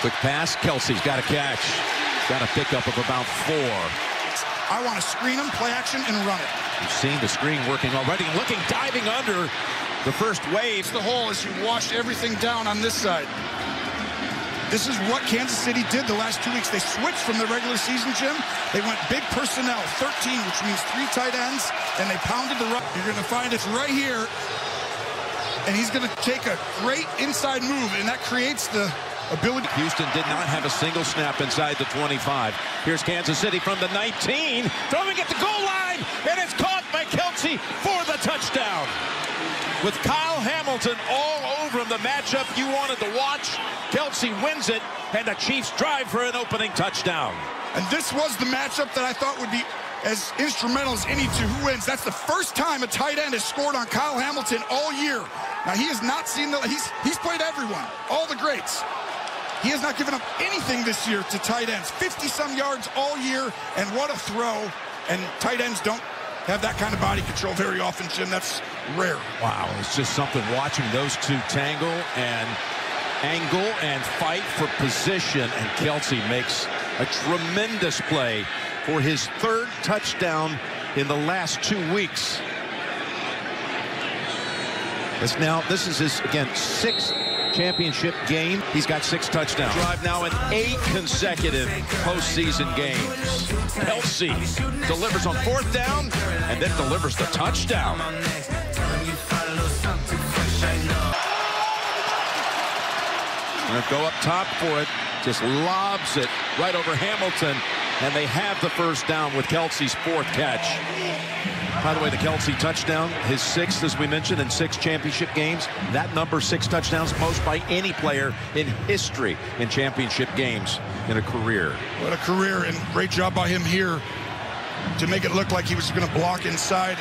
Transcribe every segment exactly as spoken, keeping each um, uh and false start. Quick pass. Kelce's got a catch. Got a pickup of about four. I want to screen him, play action, and run it. You've seen the screen working already. Looking, diving under the first wave. The hole as you wash everything down on this side. This is what Kansas City did the last two weeks. They switched from the regular season, Jim. They went big personnel, thirteen, which means three tight ends, and they pounded the rock. You're going to find it's right here, and he's going to take a great inside move, and that creates the ability. Houston did not have a single snap inside the twenty-five. Here's Kansas City from the nineteen, throwing at the goal line, and it's caught by Kelce for the touchdown. With Kyle Hamilton all over him, the matchup you wanted to watch. Kelce wins it, and the Chiefs drive for an opening touchdown. And this was the matchup that I thought would be as instrumental as any to who wins. That's the first time a tight end has scored on Kyle Hamilton all year. Now, he has not seen the, he's, he's played everyone, all the greats. He has not given up anything this year to tight ends. fifty-some yards all year, and what a throw. And tight ends don't have that kind of body control very often, Jim. That's rare. Wow, it's just something watching those two tangle and angle and fight for position. And Kelce makes a tremendous play for his third touchdown in the last two weeks. It's now, this is his, again, sixth championship game. He's got six touchdowns. Drive now in eight consecutive postseason games. Kelce delivers on fourth down and then delivers the touchdown. Going to go up top for it. Just lobs it right over Hamilton, and they have the first down with Kelce's fourth catch. By the way, the Kelce touchdown, his sixth, as we mentioned, in six championship games. That number, six touchdowns, most by any player in history in championship games in a career. What a career, and great job by him here to make it look like he was going to block inside.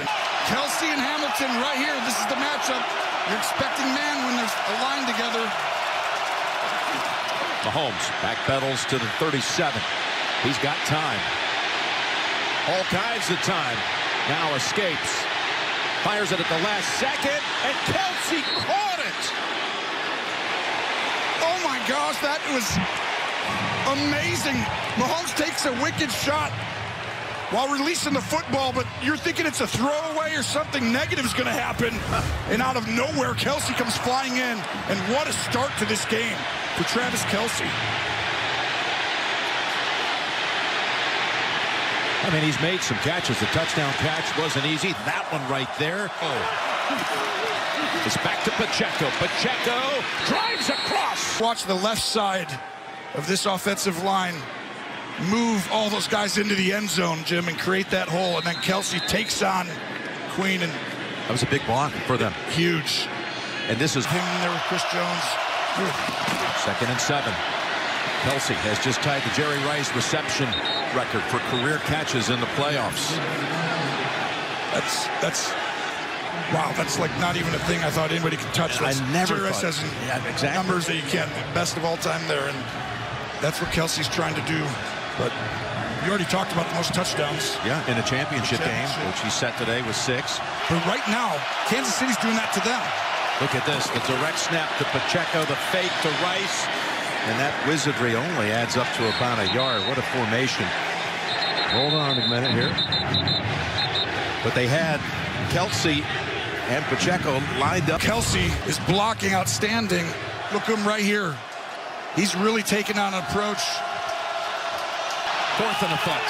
Kelce and Hamilton right here. This is the matchup. You're expecting man when there's a line together. Mahomes backpedals to the thirty-seven. He's got time. All kinds of time. Now escapes, fires it at the last second, and Kelce caught it. Oh my gosh, that was amazing. Mahomes takes a wicked shot while releasing the football, but you're thinking it's a throwaway or something negative is going to happen. And out of nowhere, Kelce comes flying in. And what a start to this game for Travis Kelce. I mean, he's made some catches. The touchdown catch wasn't easy. That one right there. Oh. It's back to Pacheco. Pacheco drives across. Watch the left side of this offensive line move all those guys into the end zone, Jim, and create that hole. And then Kelce takes on Queen. And that was a big block for them. Huge. And this is him there with Chris Jones. Second and seven. Kelce has just tied the Jerry Rice reception record for career catches in the playoffs. That's, that's, wow, that's like not even a thing I thought anybody could touch. That's, I never Jerry Rice has yeah, exactly. numbers that you can't, best of all time there, and that's what Kelce's trying to do. But you already talked about the most touchdowns. Yeah, in a championship, championship. game, which he set today with six. But right now, Kansas City's doing that to them. Look at this, the direct snap to Pacheco, the fake to Rice. And that wizardry only adds up to about a yard. What a formation. Hold on a minute here. But they had Kelce and Pacheco lined up. Kelce is blocking outstanding. Look at him right here. He's really taking on an approach. Fourth and a foot.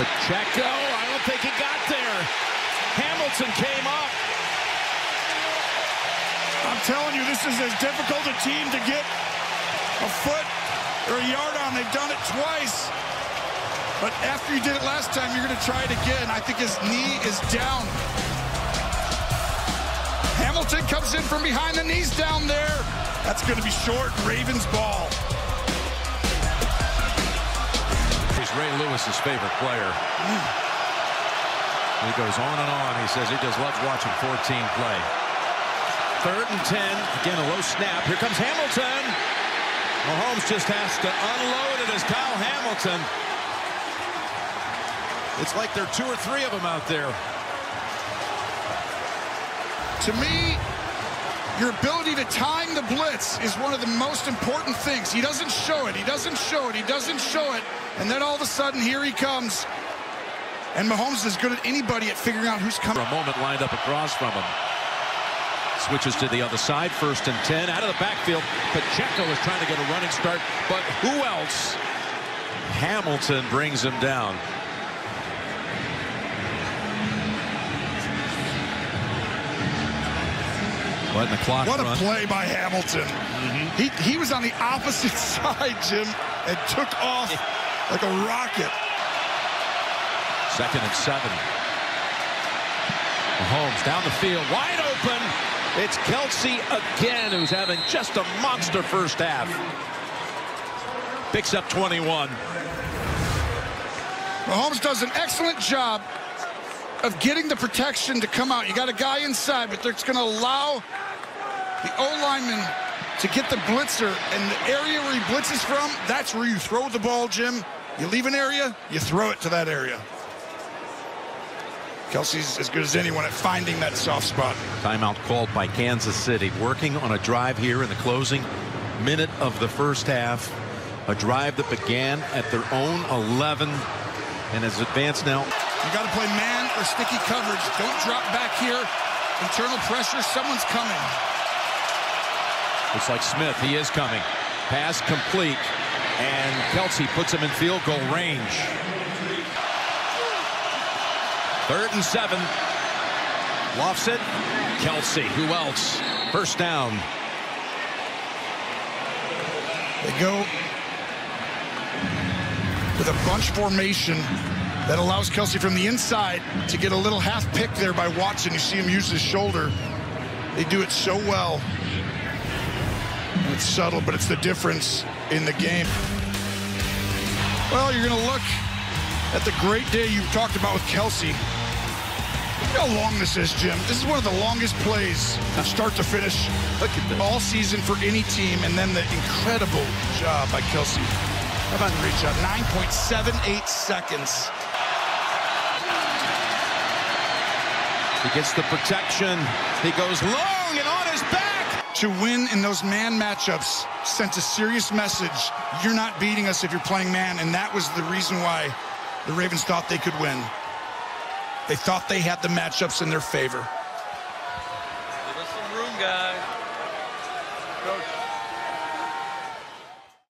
Pacheco, I don't think he got there. Hamilton came up. I'm telling you, this is as difficult a team to get a foot or a yard on. They've done it twice. But after you did it last time, you're going to try it again. I think his knee is down. Hamilton comes in from behind, the knees down there. That's going to be short. Ravens ball. He's Ray Lewis's favorite player. Mm. He goes on and on. He says he just loves watching fourteen play. Third and ten. Again, a low snap. Here comes Hamilton. Mahomes just has to unload it as Kyle Hamilton. It's like there are two or three of them out there. To me, Your ability to time the blitz is one of the most important things. He doesn't show it. He doesn't show it. He doesn't show it. And then all of a sudden, here he comes. And Mahomes is good at anybody at figuring out who's coming. For a moment, lined up across from him. Switches to the other side. First and ten. Out of the backfield. Pacheco is trying to get a running start. But who else? Hamilton brings him down. Letting the clock what run. A play by Hamilton. Mm-hmm. He he was on the opposite side, Jim, and took off like a rocket. Second and seven. Mahomes down the field, wide open. It's Kelce again, who's having just a monster first half. Picks up twenty-one. Mahomes does an excellent job of getting the protection to come out. You got a guy inside, but they're going to allow the O-lineman to get the blitzer, and the area where he blitzes from, that's where you throw the ball, Jim. You leave an area, you throw it to that area. Kelce's as good as anyone at finding that soft spot. Timeout called by Kansas City. Working on a drive here in the closing minute of the first half. A drive that began at their own eleven and has advanced now. You got to play man or sticky coverage. Don't drop back here. Internal pressure. Someone's coming. Looks like Smith. He is coming. Pass complete. And Kelce puts him in field goal range. Third and seven. Lofts it. Kelce. Who else? First down. They go with a bunch formation. That allows Kelce from the inside to get a little half pick there by Watson. You see him use his shoulder. They do it so well. And it's subtle, but it's the difference in the game. Well, you're going to look at the great day you've talked about with Kelce. Look how long this is, Jim. This is one of the longest plays from start to finish. Look at this. All season for any team, and then the incredible job by Kelce. How about the reach out? nine point seven eight seconds. He gets the protection. He goes long and on his back. To win in those man matchups sent a serious message. You're not beating us if you're playing man. And that was the reason why the Ravens thought they could win. They thought they had the matchups in their favor.